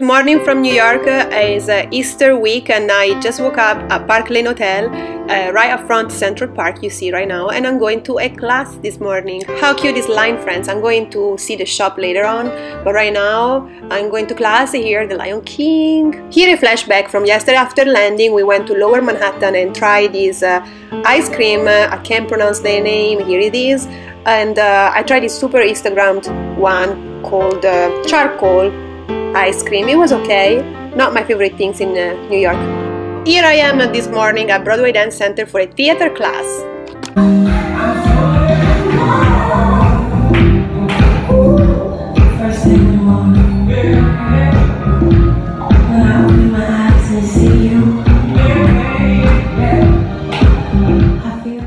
Good morning from New York. It's Easter week and I just woke up at Park Lane Hotel, right up front Central Park you see right now, and I'm going to a class this morning. How cute is Line Friends? I'm going to see the shop later on, but right now I'm going to class here, the Lion King. Here a flashback from yesterday after landing. We went to Lower Manhattan and tried this ice cream. I can't pronounce the name, here it is. And I tried this super Instagrammed one called charcoal ice cream. It was okay, not my favorite things in New York. Here I am this morning at Broadway Dance Center for a theater class.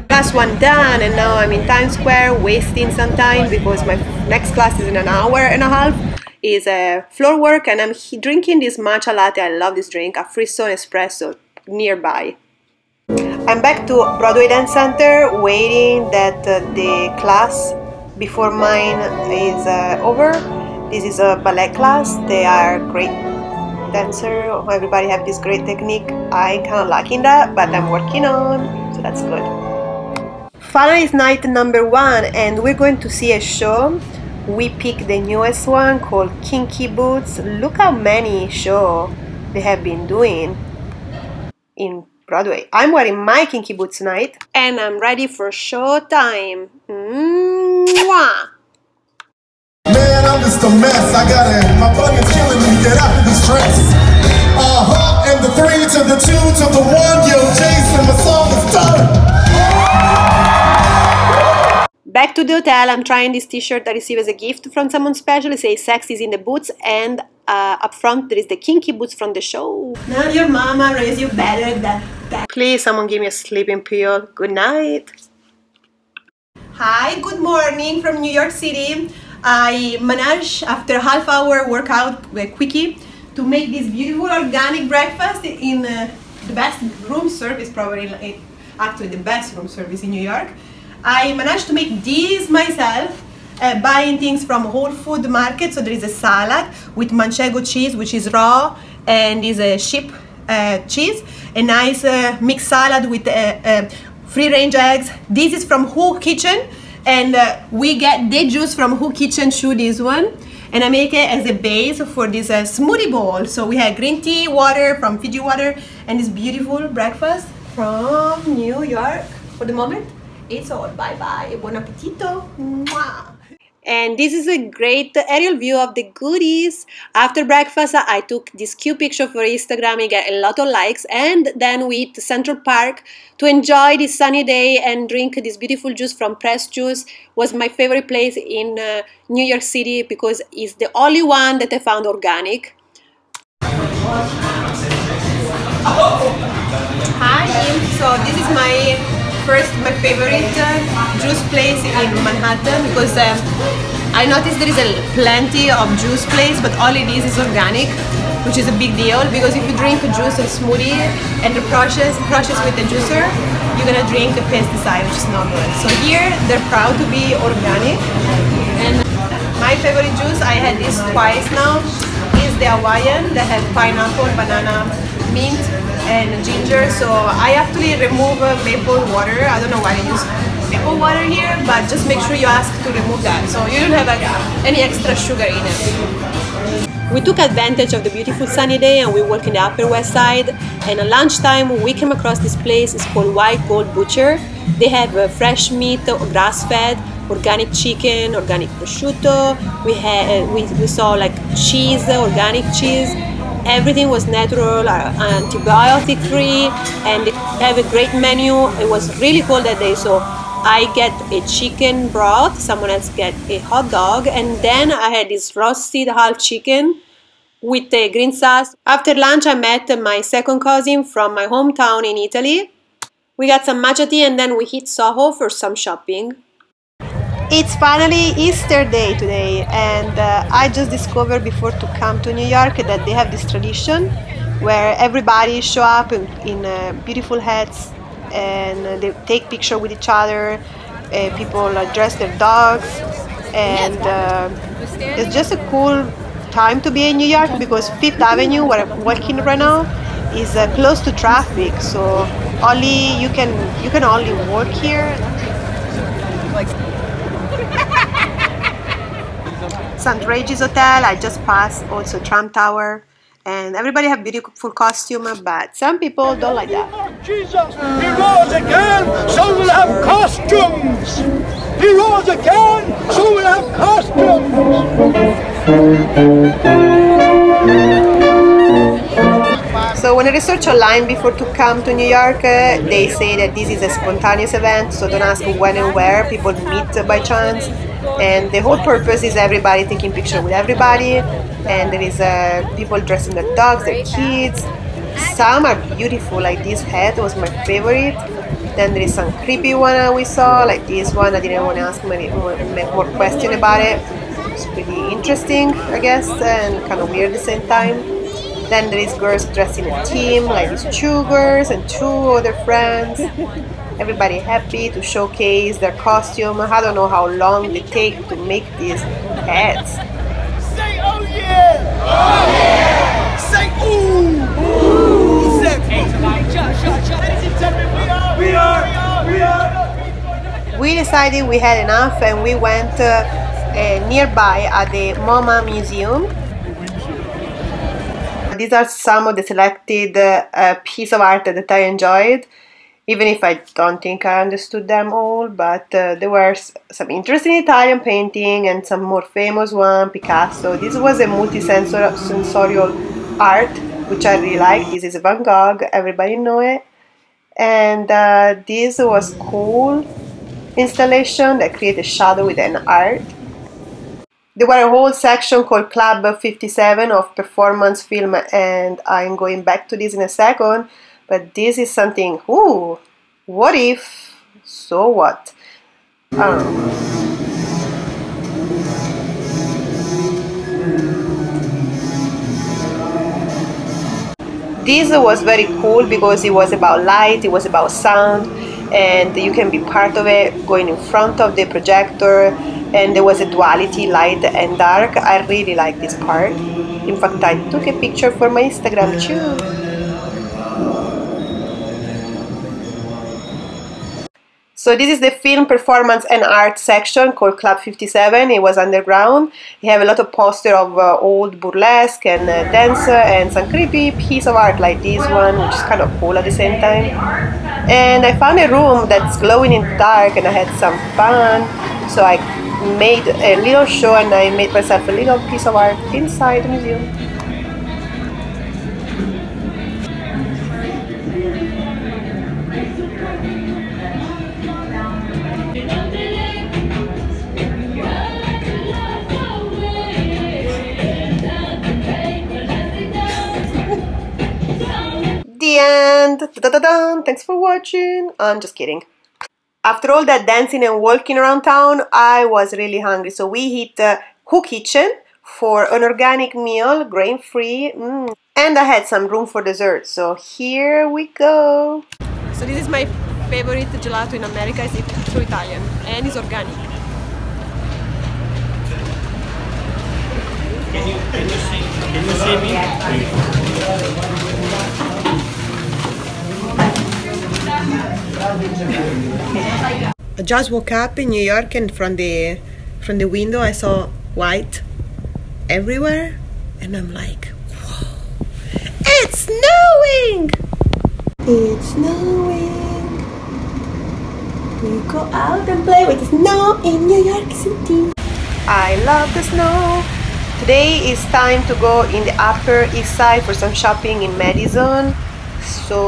Class one done, and now I'm in Times Square wasting some time because my next class is in an hour and a half. Is a floor work, and I'm drinking this matcha latte. I love this drink, a Frison Espresso nearby. I'm back to Broadway Dance Center, waiting that the class before mine is over. This is a ballet class. They are great dancers. Everybody have this great technique. I kind of lack in that, but I'm working on, so that's good. Finally, it's night number one, and we're going to see a show. We picked the newest one called Kinky Boots. Look how many shows they have been doing in Broadway. I'm wearing my kinky boots tonight and I'm ready for show time. Man, I'm just a mess. I got it. My body is killing me. Get out of the stress. And the three to the two to the one. Yo, Jason, my song is done. Back to the hotel, I'm trying this t-shirt I received as a gift from someone special. It says sex is in the boots, and up front there is the kinky boots from the show. Now your mama raised you better than that. Please, someone give me a sleeping pill. Good night. Hi, good morning from New York City. I managed, after half hour workout quickie, to make this beautiful organic breakfast in the best room service, probably actually the best room service in New York. I managed to make these myself, buying things from Whole Foods Market. So there is a salad with manchego cheese, which is raw, and is a sheep cheese. A nice mixed salad with free-range eggs. This is from Hu Kitchen, and we get the juice from Hu Kitchen through this one. And I make it as a base for this smoothie bowl. So we had green tea, water from Fiji Water, and this beautiful breakfast from New York for the moment. It's all. Bye bye. Buon appetito. Mwah. And this is a great aerial view of the goodies. After breakfast, I took this cute picture for Instagram. I get a lot of likes. And then we hit Central Park to enjoy this sunny day and drink this beautiful juice from Press Juice. Was my favorite place in New York City because it's the only one that I found organic. Hi. So this is my favorite juice place in Manhattan because I noticed there is plenty of juice place, but all it is organic, which is a big deal because if you drink a juice or smoothie and the process with the juicer, you're gonna drink the pesticide, which is not good. So here they're proud to be organic. And my favorite juice, I had this twice now, is the Hawaiian that has pineapple, banana, mint and ginger. So I actually remove maple water. I don't know why I use maple water here, but just make sure you ask to remove that so you don't have any extra sugar in it. We took advantage of the beautiful sunny day and we walked in the Upper West Side, and at lunchtime we came across this place. It's called White Gold Butcher. They have fresh meat, grass-fed, organic chicken, organic prosciutto. We saw like cheese, organic cheese. Everything was natural, antibiotic free, and they have a great menu. It was really cold that day, so I get a chicken broth, someone else get a hot dog, and then I had this roasted half chicken with a green sauce. After lunch I met my second cousin from my hometown in Italy. We got some matcha tea and then we hit Soho for some shopping. It's finally Easter day today, and I just discovered before to come to New York that they have this tradition where everybody show up in beautiful hats and they take picture with each other. People dress their dogs, and it's just a cool time to be in New York, because Fifth Avenue, where I'm walking right now, is close to traffic, so only you can only walk here. St. Regis Hotel, I just passed also Trump Tower, and everybody have beautiful costume, but some people don't like that. Jesus, he rose again, so we'll have costumes! He rose again, so we'll have costumes! So when I research online before to come to New York, they say that this is a spontaneous event, so don't ask when and where, people meet by chance. And the whole purpose is everybody taking picture with everybody, and there is people dressing their dogs, their kids. Some are beautiful, like this hat was my favorite. Then there is some creepy one we saw, like this one. I didn't want to ask more questions about it. It's pretty interesting, I guess, and kind of weird at the same time. Then there is girls dressing a team, like these two girls and two other friends. Everybody happy to showcase their costume. I don't know how long they take to make these hats. Say oh yeah! Oh yeah! Say ooh! Ooh! Say ooh! We are! We decided we had enough, and we went nearby at the MoMA Museum. These are some of the selected pieces of art that I enjoyed. Even if I don't think I understood them all, but there were some interesting Italian painting and some more famous one, Picasso. This was a multi-sensorial art, which I really like. This is Van Gogh, everybody know it. And this was cool installation that created shadow with an art. There were a whole section called Club 57 of performance film, and I'm going back to this in a second. But this is something, ooh, what if, so what? This was very cool because it was about light, it was about sound, and you can be part of it, going in front of the projector, and there was a duality, light and dark. I really like this part. In fact, I took a picture for my Instagram too. So this is the film performance and art section called Club 57. It was underground. You have a lot of posters of old burlesque and dancer and some creepy piece of art like this one, which is kind of cool at the same time. And I found a room that's glowing in the dark, and I had some fun. So I made a little show, and I made myself a little piece of art inside the museum. And thanks for watching. I'm just kidding. After all that dancing and walking around town, I was really hungry, so we hit Hu Kitchen for an organic meal, grain free, and I had some room for dessert, so here we go. So this is my favorite gelato in America. It's true Italian and it's organic. Can you see me? I just woke up in New York, and from the window I saw white everywhere, and I'm like, whoa, it's snowing! It's snowing. We go out and play with the snow in New York City. I love the snow. Today is time to go in the Upper East Side for some shopping in Madison. So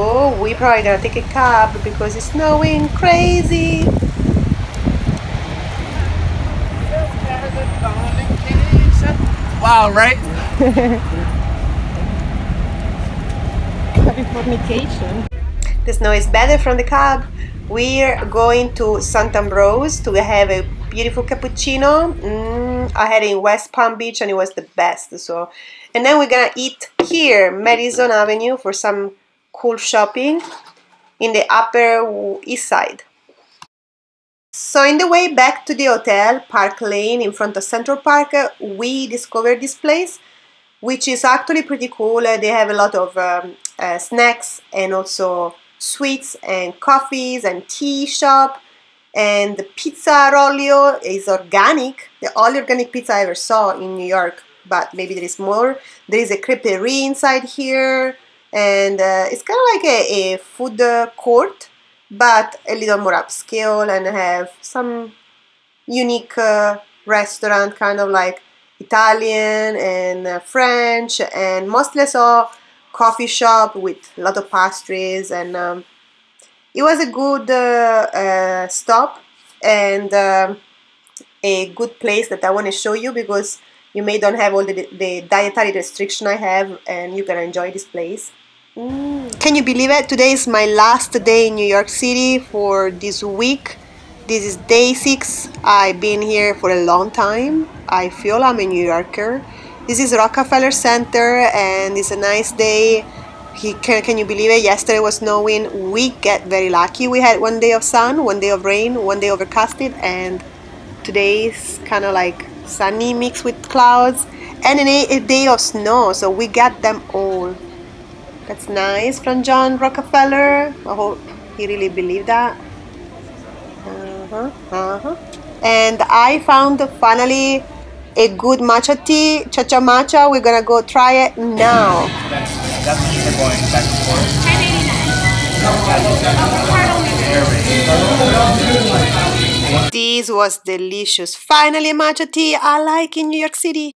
we probably gonna take a cab because it's snowing crazy. Wow, right? Happy fornication. The snow is better from the cab. We're going to Sant'Ambrose to have a beautiful cappuccino. I had it in West Palm Beach, and it was the best. So, and then we're gonna eat here, Madison Avenue, for some cool shopping in the Upper East Side. So in the way back to the hotel, Park Lane in front of Central Park, we discovered this place which is actually pretty cool. They have a lot of snacks and also sweets and coffees and tea shop. And the pizza rollio is organic, the only organic pizza I ever saw in New York, but maybe there is more. There is a creperie inside here, and it's kind of like a food court, but a little more upscale and have some unique restaurant, kind of like Italian and French, and mostly I saw coffee shop with a lot of pastries, and it was a good stop and a good place that I want to show you, because you may don't have all the dietary restriction I have, and you can enjoy this place. Can you believe it? Today is my last day in New York City for this week. This is day 6. I've been here for a long time. I feel I'm a New Yorker. This is Rockefeller Center, and it's a nice day. Can you believe it? Yesterday was snowing. We get very lucky. We had 1 day of sun, 1 day of rain, 1 day overcasted, and today is kind of like sunny mixed with clouds, and a day of snow, so we got them all. That's nice from John Rockefeller. I hope he really believed that. And I found finally a good matcha tea, cha-cha matcha. We're gonna go try it now. That's what you're going back and forth. 10.89. This was delicious. Finally, matcha tea I like in New York City.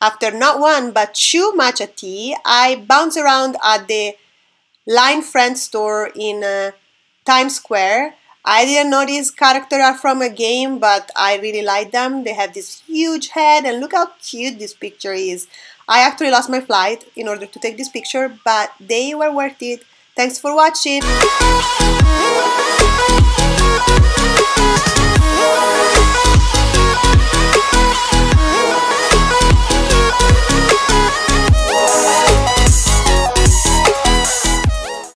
After not 1 but 2 matcha tea, I bounced around at the Line Friends store in Times Square. I didn't know these characters are from a game, but I really like them. They have this huge head, and look how cute this picture is. I actually lost my flight in order to take this picture, but they were worth it. Thanks for watching.